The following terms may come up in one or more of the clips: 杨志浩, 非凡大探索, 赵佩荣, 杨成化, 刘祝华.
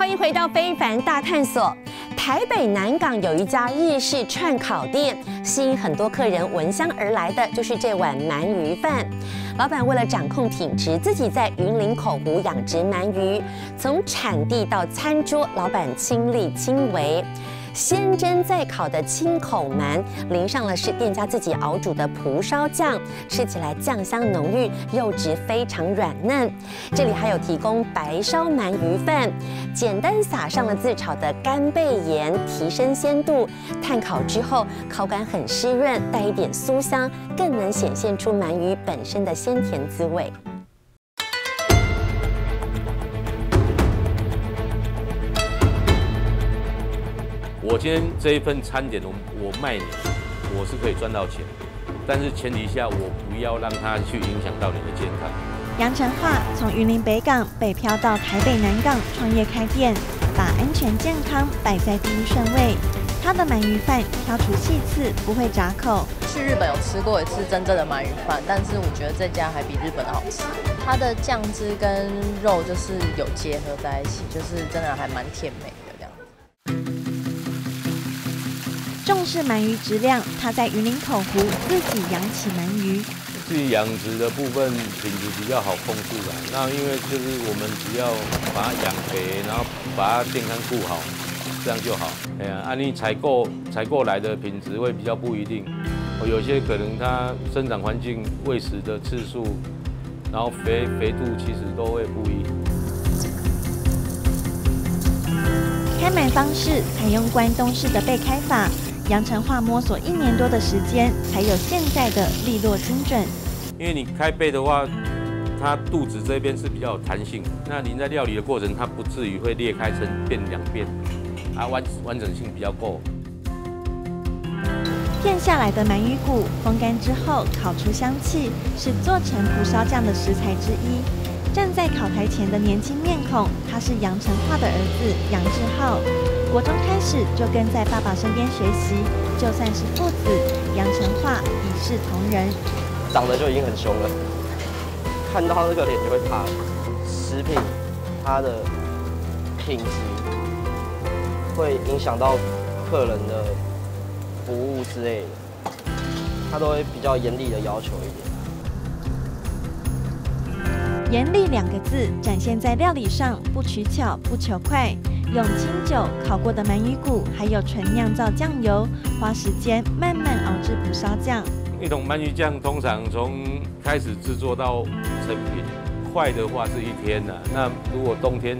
欢迎回到非凡大探索。台北南港有一家日式串烤店，吸引很多客人闻香而来的就是这碗鳗鱼饭。老板为了掌控品质，自己在云林口湖养殖鳗鱼，从产地到餐桌，老板亲力亲为。 先蒸再烤的清口鳗，淋上了是店家自己熬煮的蒲烧酱，吃起来酱香浓郁，肉质非常软嫩。这里还有提供白烧鳗鱼饭，简单撒上了自炒的干贝盐，提升鲜度。炭烤之后，口感很湿润，带一点酥香，更能显现出鳗鱼本身的鲜甜滋味。 我今天这一份餐点，我卖你，我是可以赚到钱，但是前提下我不要让它去影响到你的健康。杨成化从云林北港北漂到台北南港创业开店，把安全健康摆在第一顺位。他的鳗鱼饭挑出细刺，不会扎口。去日本有吃过一次真正的鳗鱼饭，但是我觉得这家还比日本的好吃。它的酱汁跟肉就是有结合在一起，就是真的还蛮甜美的。 重视鳗鱼质量，他在云林口湖自己养起鳗鱼。自己养殖的部分品质比较好控制啦。那因为就是我们只要把它养肥，然后把它健康顾好，这样就好。哎呀，按你采购来的品质会比较不一定，有些可能它生长环境、喂食的次数，然后肥度其实都会不一。 开鳗方式采用关东式的背开法，杨成化摸索1年多的时间，才有现在的利落精准。因为你开背的话，它肚子这边是比较有弹性，那您在料理的过程，它不至于会裂开成变两边，啊，完整性比较够。片下来的鳗鱼骨风干之后，烤出香气，是做成蒲烧酱的食材之一。 站在烤台前的年轻面孔，他是杨成化的儿子杨志浩。国中开始就跟在爸爸身边学习，就算是父子，杨成化一视同仁。长得就已经很凶了，看到他这个脸就会怕。食品它的品质会影响到客人的服务之类的，他都会比较严厉的要求一点。 严厉2个字展现在料理上，不取巧，不求快。用清酒烤过的鳗鱼骨，还有纯酿造酱油，花时间慢慢熬制蒲烧酱。一桶鳗鱼酱通常从开始制作到成品，快的话是1天呐、啊。那如果冬天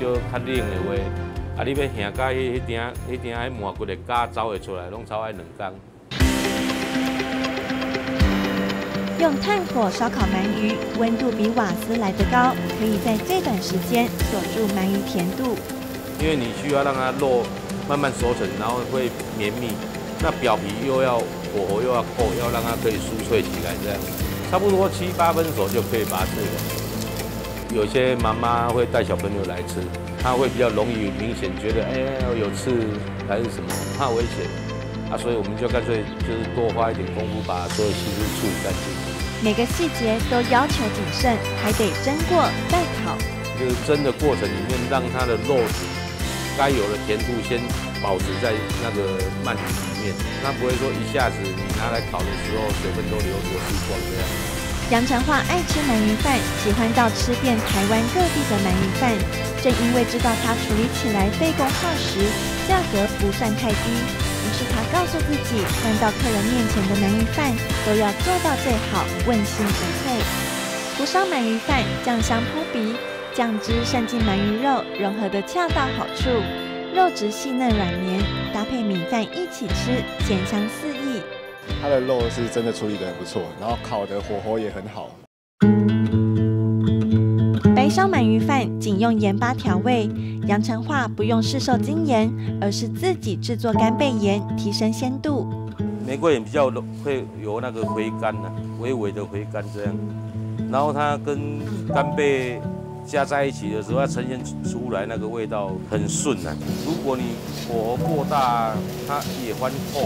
就较冷的话，啊，你要行到迄顶迄麻骨的胶走会出来，拢超爱2天。 用炭火烧烤鳗鱼，温度比瓦斯来得高，可以在最短时间锁住鳗鱼甜度。因为你需要让它肉慢慢熟成，然后会绵密，那表皮又要火候又要够，要让它可以酥脆起来，这样差不多7、8分熟就可以拔刺了。有些妈妈会带小朋友来吃，她会比较容易明显觉得，哎，有刺还是什么，怕危险。 啊，所以我们就干脆就是多花一点功夫，把所有细枝处理干净。每个细节都要求谨慎，还得蒸过再烤。就是蒸的过程里面，让它的肉质该有的甜度先保持在那个鳗鱼里面，那不会说一下子你拿来烤的时候水分都流失光这样。杨成化爱吃鳗鱼饭，喜欢到吃遍台湾各地的鳗鱼饭，正因为知道它处理起来费工耗时，价格不算太低。 是他告诉自己，端到客人面前的鳗鱼饭都要做到最好，问心无愧。蒲烧鳗鱼饭酱香扑鼻，酱汁渗进鳗鱼肉，融合得恰到好处，肉质细嫩软绵，搭配米饭一起吃，咸香四溢。它的肉是真的处理得很不错，然后烤的火候也很好。 烧鳗鱼饭仅用盐巴调味，杨成化不用市售精盐，而是自己制作干贝盐，提升鲜度。玫瑰盐比较会有那个回甘呐、啊，微微的回甘这样。然后它跟干贝加在一起的时候，它呈现出来那个味道很顺啊。如果你火候过大，它也翻透。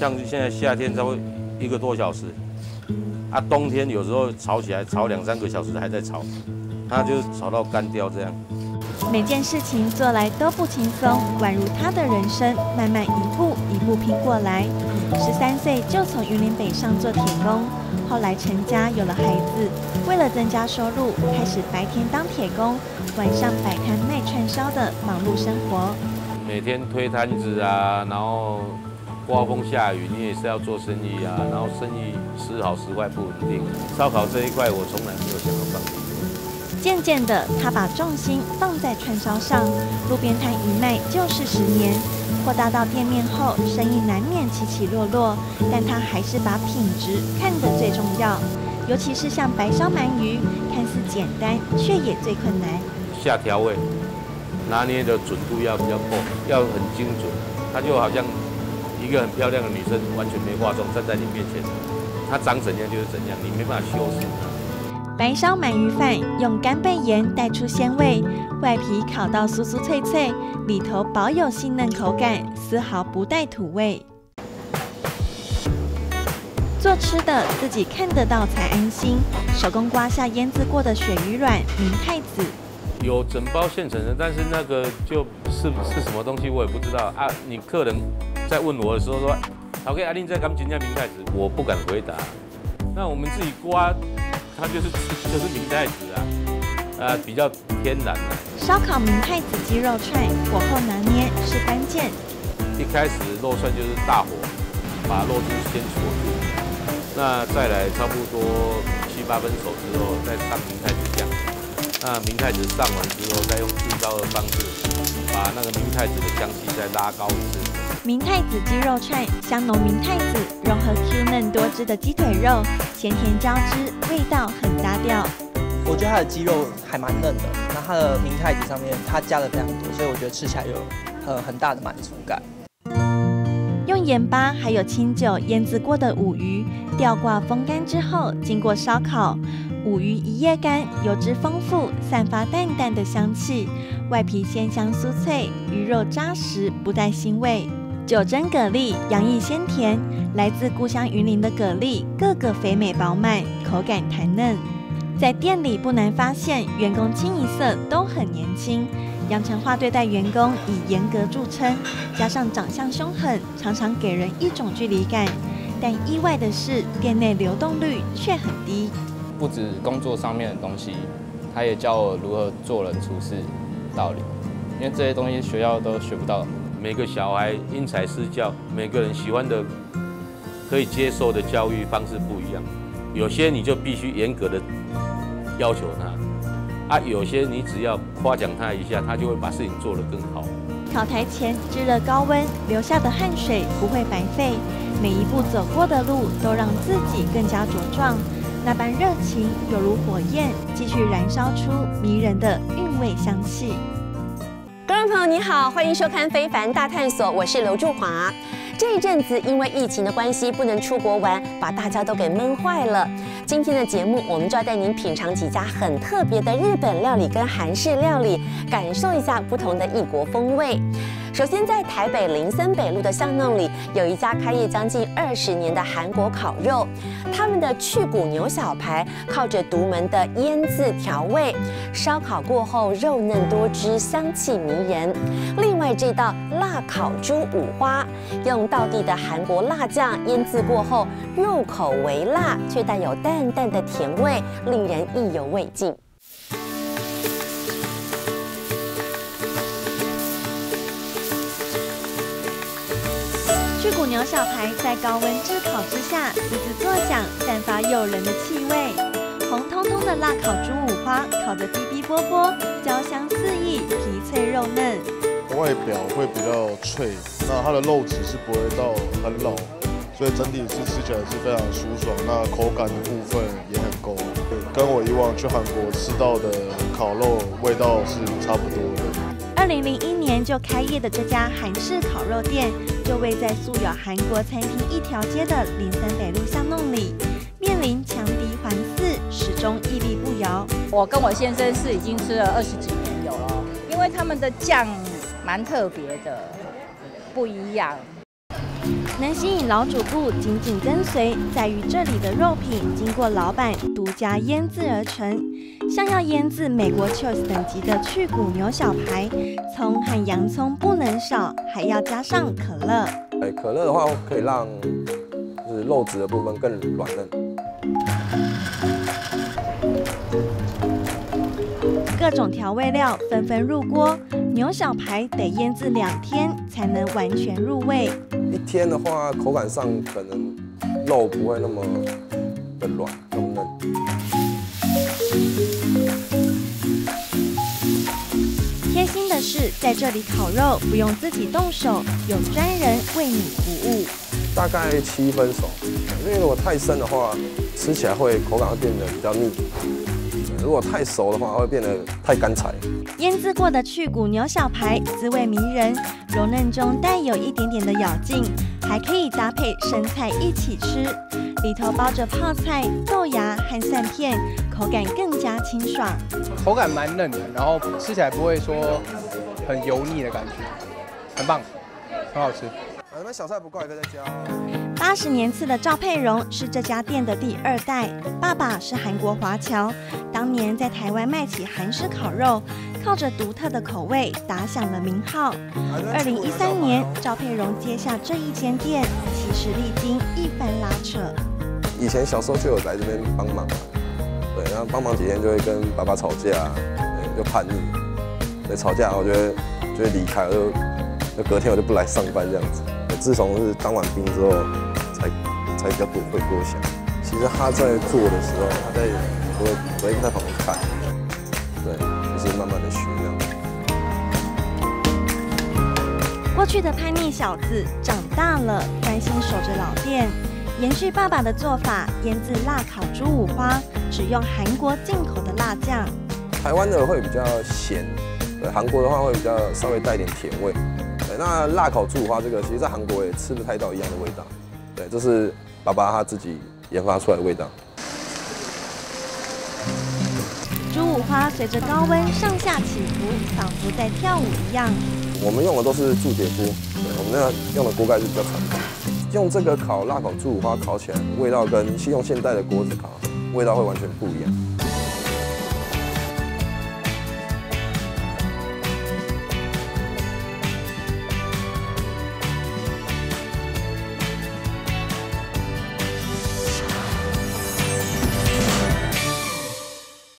像现在夏天才会1个多小时，啊，冬天有时候炒起来炒2、3个小时还在炒。 它就炒到干掉这样。每件事情做来都不轻松，宛如他的人生，慢慢一步一步拼过来。13岁就从云林北上做铁工，后来成家有了孩子，为了增加收入，开始白天当铁工，晚上摆摊卖串烧的忙碌生活。每天推摊子啊，然后刮风下雨你也是要做生意啊，然后生意时好时坏不稳定。烧烤这一块我从来没有想要放弃。 渐渐的，他把重心放在串烧上，路边摊一卖就是10年。扩大到店面后，生意难免起起落落，但他还是把品质看得最重要。尤其是像白烧鳗鱼，看似简单，却也最困难。下调味拿捏的准度要比较够，要很精准。她就好像一个很漂亮的女生，完全没化妆站在你面前，她长怎样就是怎样，你没办法修饰她。 白烧鳗鱼饭用干贝盐带出鲜味，外皮烤到酥酥脆脆，里头保有细嫩口感，丝毫不带土味。做吃的自己看得到才安心，手工刮下腌制过的鳕鱼卵、明太子。有整包现成的，但是那个就是什么东西我也不知道啊。你客人在问我的时候说：“陶哥阿玲在干煎下明太子。”我不敢回答。那我们自己刮。 它就是明太子啊，比较天然的。烧烤明太子鸡肉串，火候拿捏是关键。一开始肉串就是大火，把肉汁先锁住，那再来差不多7、8分熟之后，再上明太子酱。那明太子上完之后，再用最高的方式，把那个明太子的香气再拉高一次。 明太子鸡肉串，香浓明太子融合 Q 嫩多汁的鸡腿肉，咸甜交织，味道很搭调。我觉得它的鸡肉还蛮嫩的，那它的明太子上面它加了非常多，所以我觉得吃起来有很大的满足感。用盐巴还有清酒腌制过的五鱼，吊挂风干之后，经过烧烤，五鱼一夜干，油脂丰富，散发淡淡的香气，外皮鲜香酥脆，鱼肉扎实，不带腥味。 九蒸蛤蜊洋溢鲜甜，来自故乡云林的蛤蜊，个个肥美饱满，口感弹嫩。在店里不难发现，员工清一色都很年轻。阳城化对待员工以严格著称，加上长相凶狠，常常给人一种距离感。但意外的是，店内流动率却很低。不止工作上面的东西，他也教我如何做人处事道理，因为这些东西学校都学不到。 每个小孩因材施教，每个人喜欢的、可以接受的教育方式不一样。有些你就必须严格的要求他，有些你只要夸奖他一下，他就会把事情做得更好。烤台前炙热高温留下的汗水不会白费，每一步走过的路都让自己更加茁壮。那般热情犹如火焰，继续燃烧出迷人的韵味香气。 观众朋友，你好，欢迎收看《非凡大探索》，我是刘祝华。这一阵子因为疫情的关系，不能出国玩，把大家都给闷坏了。今天的节目，我们就要带您品尝几家很特别的日本料理跟韩式料理，感受一下不同的异国风味。首先，在台北林森北路的巷弄里，有一家开业将近20年的韩国烤肉，他们的去骨牛小排靠着独门的腌制调味，烧烤过后肉嫩多汁，香气迷人。另外，这道辣烤猪五花，用道地的韩国辣酱腌制过后，入口微辣，却带有淡淡的甜味，令人意犹未尽。 去骨牛小排在高温炙烤之下，滋滋作响，散发诱人的气味。红彤彤的辣烤猪五花烤得滴滴波波，焦香四溢，皮脆肉嫩。外表会比较脆，那它的肉质是不会到很老，所以整体是吃起来是非常舒爽。那口感的部分也很够，跟我以往去韩国吃到的烤肉味道是差不多的。 2001年就开业的这家韩式烤肉店，就位在素有韩国餐厅一条街的林森北路巷弄里，面临强敌环伺，始终屹立不摇。我跟我先生是已经吃了20几年有了，因为他们的酱蛮特别的，不一样。能吸引老主顾紧紧跟随，在于这里的肉品经过老板独家腌制而成。像要腌制美国 Cheese 等级的去骨牛小排，葱和洋葱不能少，还要加上可乐。可乐的话可以让就是肉质的部分更软嫩。各种调味料纷纷入锅，牛小排得腌制2天才能完全入味。1天的话，口感上可能肉不会那么的软，那么嫩。 贴心的是，在这里烤肉不用自己动手，有专人为你服务。大概7分熟，因为如果太生的话，吃起来会口感会变得比较腻；如果太熟的话，会变得太干柴。腌制过的去骨牛小排滋味迷人，柔嫩中带有一点点的咬劲，还可以搭配生菜一起吃，里头包着泡菜、豆芽和蒜片。 口感更加清爽，口感蛮嫩的，然后吃起来不会说很油腻的感觉，很棒，很好吃。你们小菜不够，也可以再加。80年次的赵佩荣是这家店的第2代，爸爸是韩国华侨，当年在台湾卖起韩式烤肉，靠着独特的口味打响了名号。2013年，赵佩荣接下这一间店，其实历经一番拉扯。以前小时候就有来这边帮忙。 对，然后帮忙几天就会跟爸爸吵架，就叛逆，对，吵架我就会离开，就隔天我就不来上班这样子。自从是当完兵之后，才比较多会多想。其实他在做的时候，他在我也在旁边看，对，就是慢慢的学这样。过去的叛逆小子长大了，专心守着老店，延续爸爸的做法，腌制辣烤猪五花。 只用韩国进口的辣酱，台湾的会比较咸，对，韩国的话会比较稍微带一点甜味。对，那辣烤猪五花这个，其实在韩国也吃不太到一样的味道。对，这是爸爸他自己研发出来的味道。猪五花随着高温上下起伏，仿佛在跳舞一样。我们用的都是铸铁锅，对，我们那用的锅盖是比较传统。用这个烤辣烤猪五花烤起来，味道跟用现代的锅子烤。 味道会完全不一样。